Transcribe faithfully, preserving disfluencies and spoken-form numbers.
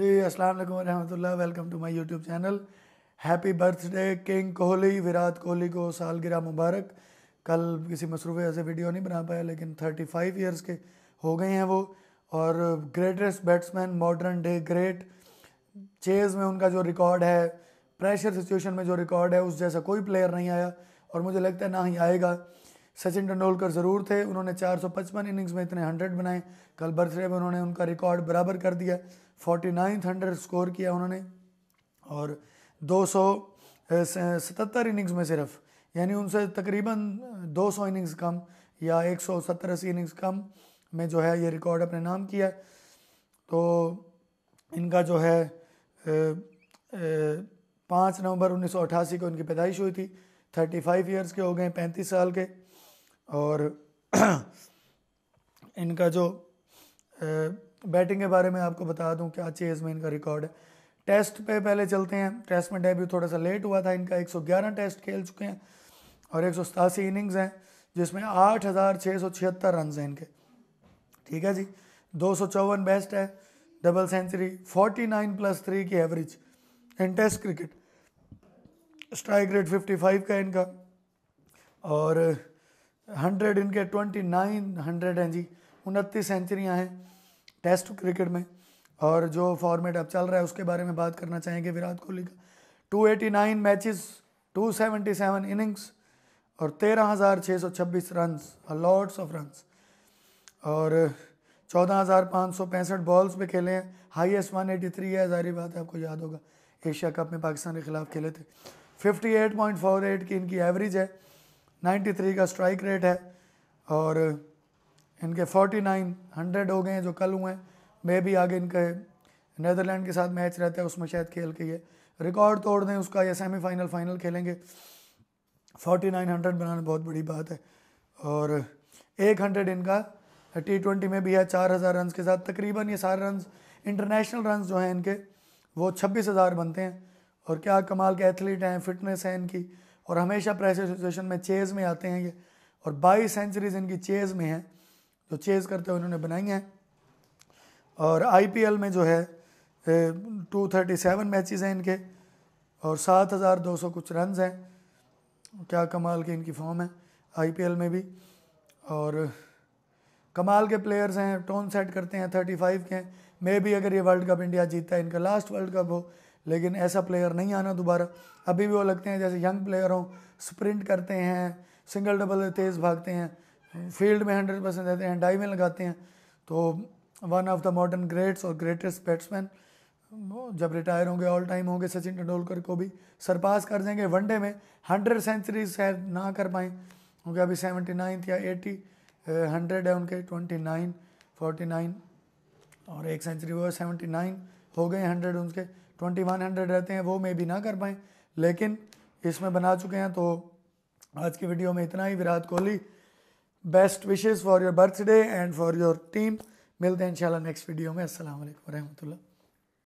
जी अस्सलाम वालेकुम रहमतुल्लाह। Welcome to my YouTube channel. Happy birthday king Kohli. Virat Kohli को सालगिरह मुबारक। कल किसी मसरूफ़ियत से वीडियो नहीं बना पाया, लेकिन पैंतीस इयर्स के हो गए हैं वो, और greatest batsman, modern day great. Chase में उनका जो रिकॉर्ड है, प्रेशर सिचुएशन में जो रिकॉर्ड है, उस जैसा कोई प्लेयर नहीं आया और मुझे लगता है ना ही आएगा। सचिन तेंदुलकर ज़रूर थे, उन्होंने चार सौ पचपन इनिंग्स में इतने हंड्रेड बनाए। कल बर्थडे में उन्होंने उनका रिकॉर्ड बराबर कर दिया, फोर्टी नाइन्थ हंड्रेड स्कोर किया उन्होंने, और दो सौ सतहत्तर इनिंग्स में सिर्फ, यानी उनसे तकरीबन दो सौ इनिंग्स कम या एक सौ सत्तर अस्सी इनिंग्स कम में जो है ये रिकॉर्ड अपने नाम किया। तो इनका जो है पाँच नवंबर उन्नीस सौ अट्ठासी को इनकी पैदाइश हुई थी। थर्टी फाइव ईयर्स के हो गए, पैंतीस साल के, और इनका जो बैटिंग के बारे में आपको बता दूं क्या चेज़ में इनका रिकॉर्ड है। टेस्ट पे पहले चलते हैं। टेस्ट में डेब्यू थोड़ा सा लेट हुआ था इनका। एक सौ ग्यारह टेस्ट खेल चुके हैं और एक सौ सतासी इनिंग्स हैं, जिसमें आठ हज़ार छः सौ छिहत्तर रन हैं इनके, ठीक है जी। दो सौ चौवन बेस्ट है, double century, forty nine plus three की average in test cricket. Strike rate fifty five का इनका, और हंड्रेड इनके ट्वेंटी नाइन हंड्रेड हैं जी। उनतीस सेंचुरियां हैं टेस्ट क्रिकेट में। और जो फॉर्मेट अब चल रहा है उसके बारे में बात करना चाहेंगे विराट कोहली का। Two eighty nine matches, two seventy seven innings और तेरह हज़ार छः सौ छब्बीस रन्स, लॉट्स ऑफ रन्स, और चौदह हज़ार पाँच सौ पैंसठ बॉल्स पे खेले हैं। हाईएस्ट वन एटी थ्री है, जाहिर बात है आपको याद होगा एशिया कप में पाकिस्तान के खिलाफ खेले थे। Fifty eight point four eight की इनकी एवरेज है, नाइन्टी थ्री का स्ट्राइक रेट है, और इनके फोर्टी नाइन हंड्रेड हो गए हैं जो कल हुए हैं। मे भी आगे इनके नीदरलैंड के साथ मैच रहता है, उसमें शायद खेल के ये रिकॉर्ड तोड़ दें उसका, या सेमीफाइनल फाइनल खेलेंगे। फोर्टी नाइन हंड्रेड बनाना बहुत बड़ी बात है। और एक हंड्रेड इनका टी ट्वेंटी में भी है, चार हज़ार रन के साथ। तकरीबन ये सारे रन इंटरनेशनल रन जो हैं इनके वो छब्बीस हज़ार बनते हैं। और क्या कमाल के एथलीट हैं, फिटनेस है इनकी, और हमेशा प्रेशर सिचुएशन में चेज़ में आते हैं ये। और बाईस सेंचुरीज इनकी चेज़ में हैं, जो चेज़ करते हुए इन्होंने बनाई हैं। और आईपीएल में जो है टू थर्टी सेवन मैचेस हैं इनके, और सात हज़ार दो सौ कुछ रन्स हैं। क्या कमाल की इनकी फॉर्म है आईपीएल में भी, और कमाल के प्लेयर्स हैं। टोन सेट करते हैं, थर्टी फाइव के हैं। मे भी अगर ये वर्ल्ड कप इंडिया जीतता है, इनका लास्ट वर्ल्ड कप हो, लेकिन ऐसा प्लेयर नहीं आना दोबारा। अभी भी वो लगते हैं जैसे यंग प्लेयर हों, स्प्रिंट करते हैं, सिंगल डबल तेज़ भागते हैं, फील्ड में हंड्रेड परसेंट देते हैं, डाई में लगाते हैं। तो one of the modern greats और ग्रेटेस्ट बैट्समैन, जब रिटायर होंगे ऑल टाइम होंगे, सचिन तेंदुलकर को भी सरपास कर देंगे वनडे में। हंड्रेड सेंचुरीज शायद ना कर पाएँ, क्योंकि अभी सेवेंटी नाइन्थ या एटी हंड्रेड है उनके, ट्वेंटी नाइन, फोर्टी नाइन, और एक सेंचुरी वो, सेवेंटी नाइन हो गए हंड्रेड उनके, ट्वेंटी वन हंड्रेड रहते हैं वो, मे भी ना कर पाएँ, लेकिन इसमें बना चुके हैं। तो आज की वीडियो में इतना ही। Virat Kohli, best wishes for your birthday and for your team. मिलते हैं इंशाल्लाह नेक्स्ट वीडियो में। अस्सलाम वालेकुम रहमतुल्लाह।